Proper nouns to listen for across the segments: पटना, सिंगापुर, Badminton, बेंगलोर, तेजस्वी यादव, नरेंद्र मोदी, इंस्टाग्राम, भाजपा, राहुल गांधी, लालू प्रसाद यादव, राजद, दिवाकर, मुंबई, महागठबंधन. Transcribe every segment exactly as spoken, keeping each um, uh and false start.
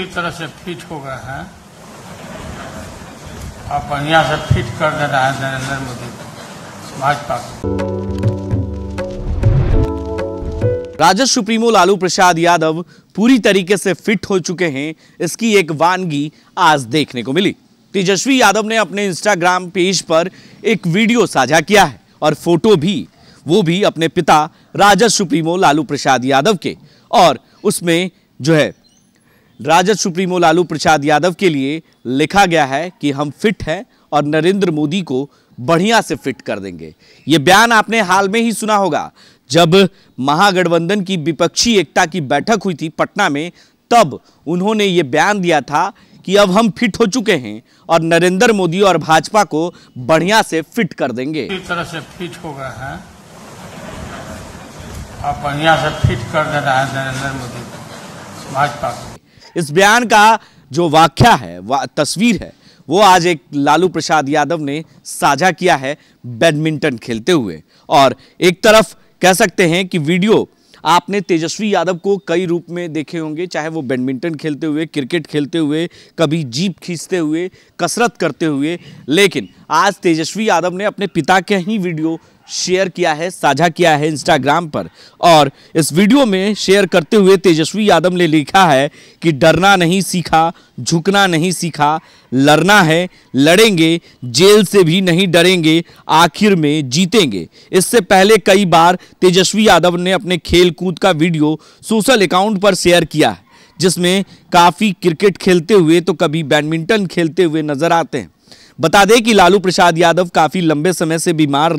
पूरी तरह से फिट हो गए हैं। आप बढ़िया से फिट कर दे रहे हैं नरेंद्र मोदी भाजपा को। राजद सुप्रीमो लालू प्रसाद यादव पूरी तरीके से फिट हो चुके हैं, इसकी एक वानगी आज देखने को मिली। तेजस्वी यादव ने अपने इंस्टाग्राम पेज पर एक वीडियो साझा किया है और फोटो भी, वो भी अपने पिता राजद सुप्रीमो लालू प्रसाद यादव के, और उसमें जो है राजद सुप्रीमो लालू प्रसाद यादव के लिए लिखा गया है कि हम फिट हैं और नरेंद्र मोदी को बढ़िया से फिट कर देंगे। ये बयान आपने हाल में ही सुना होगा, जब महागठबंधन की विपक्षी एकता की बैठक हुई थी पटना में, तब उन्होंने ये बयान दिया था कि अब हम फिट हो चुके हैं और नरेंद्र मोदी और भाजपा को बढ़िया से फिट कर देंगे। इस तरह से फिट हो गए हैं, आप बढ़िया से फिट कर दे रहे हैं नरेंद्र मोदी को भाजपा को। इस बयान का जो व्याख्या है, वा, तस्वीर है, वो आज एक लालू प्रसाद यादव ने साझा किया है बैडमिंटन खेलते हुए। और एक तरफ कह सकते हैं कि वीडियो आपने तेजस्वी यादव को कई रूप में देखे होंगे, चाहे वो बैडमिंटन खेलते हुए, क्रिकेट खेलते हुए, कभी जीप खींचते हुए, कसरत करते हुए, लेकिन आज तेजस्वी यादव ने अपने पिता के ही वीडियो शेयर किया है, साझा किया है इंस्टाग्राम पर। और इस वीडियो में शेयर करते हुए तेजस्वी यादव ने लिखा है कि डरना नहीं सीखा, झुकना नहीं सीखा, लड़ना है, लड़ेंगे, जेल से भी नहीं डरेंगे, आखिर में जीतेंगे। इससे पहले कई बार तेजस्वी यादव ने अपने खेल कूद का वीडियो सोशल अकाउंट पर शेयर किया है, जिसमें काफ़ी क्रिकेट खेलते हुए तो कभी बैडमिंटन खेलते हुए नजर आते हैं। बता दें कि लालू प्रसाद यादव काफ़ी लंबे समय से बीमार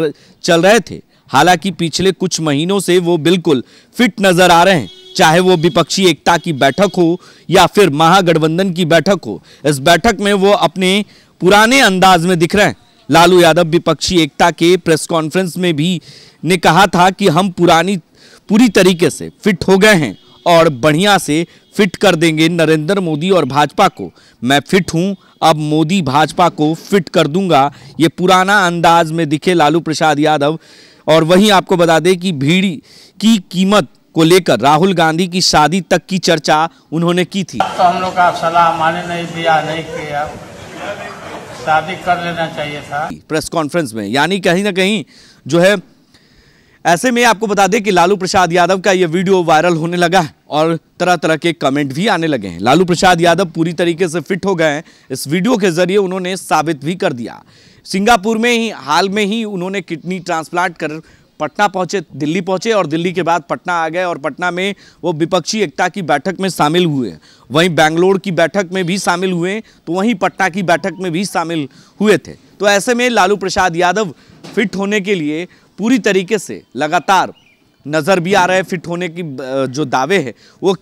चल रहे थे, हालांकि पिछले कुछ महीनों से वो बिल्कुल फिट नज़र आ रहे हैं, चाहे वो विपक्षी एकता की बैठक हो या फिर महागठबंधन की बैठक हो। इस बैठक में वो अपने पुराने अंदाज में दिख रहे हैं। लालू यादव विपक्षी एकता के प्रेस कॉन्फ्रेंस में भी ने कहा था कि हम पुरानी पूरी तरीके से फिट हो गए हैं और बढ़िया से फिट कर देंगे नरेंद्र मोदी और भाजपा को। मैं फिट हूं, अब मोदी भाजपा को फिट कर दूंगा। ये पुराना अंदाज में दिखे लालू प्रसाद यादव। और वहीं आपको बता दें कि भीड़ की कीमत को लेकर राहुल गांधी की शादी तक की चर्चा उन्होंने की थी। तो हम लोग का सलाह माने नहीं, दिया नहीं किया, शादी कर लेना चाहिए था प्रेस कॉन्फ्रेंस में। यानी कहीं ना कहीं जो है, ऐसे में आपको बता दें कि लालू प्रसाद यादव का ये वीडियो वायरल होने लगा है और तरह तरह के कमेंट भी आने लगे हैं। लालू प्रसाद यादव पूरी तरीके से फिट हो गए हैं, इस वीडियो के जरिए उन्होंने साबित भी कर दिया। सिंगापुर में ही हाल में ही उन्होंने किडनी ट्रांसप्लांट कर पटना पहुंचे, दिल्ली पहुंचे और दिल्ली के बाद पटना आ गए और पटना में वो विपक्षी एकता की बैठक में शामिल हुए। वहीं बेंगलोर की बैठक में भी शामिल हुए, तो वहीं पटना की बैठक में भी शामिल हुए थे। तो ऐसे में लालू प्रसाद यादव फिट होने के लिए पूरी तरीके से लगातार नज़र भी आ रहे हैं, फिट होने की जो दावे हैं वो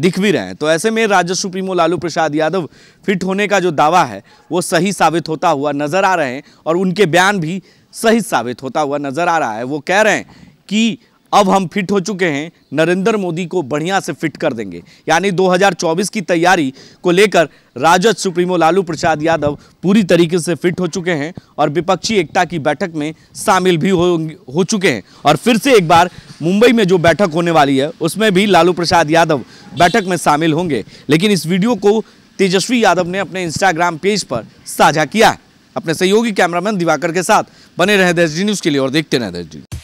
दिख भी रहे हैं। तो ऐसे में राजद सुप्रीमो लालू प्रसाद यादव फिट होने का जो दावा है वो सही साबित होता हुआ नज़र आ रहे हैं और उनके बयान भी सही साबित होता हुआ नज़र आ रहा है। वो कह रहे हैं कि अब हम फिट हो चुके हैं, नरेंद्र मोदी को बढ़िया से फिट कर देंगे। यानी दो हज़ार चौबीस की तैयारी को लेकर राजद सुप्रीमो लालू प्रसाद यादव पूरी तरीके से फिट हो चुके हैं और विपक्षी एकता की बैठक में शामिल भी हो हो चुके हैं। और फिर से एक बार मुंबई में जो बैठक होने वाली है उसमें भी लालू प्रसाद यादव बैठक में शामिल होंगे। लेकिन इस वीडियो को तेजस्वी यादव ने अपने इंस्टाग्राम पेज पर साझा किया। अपने सहयोगी कैमरामैन दिवाकर के साथ बने रहे देश न्यूज़ के लिए और देखते रहे देश।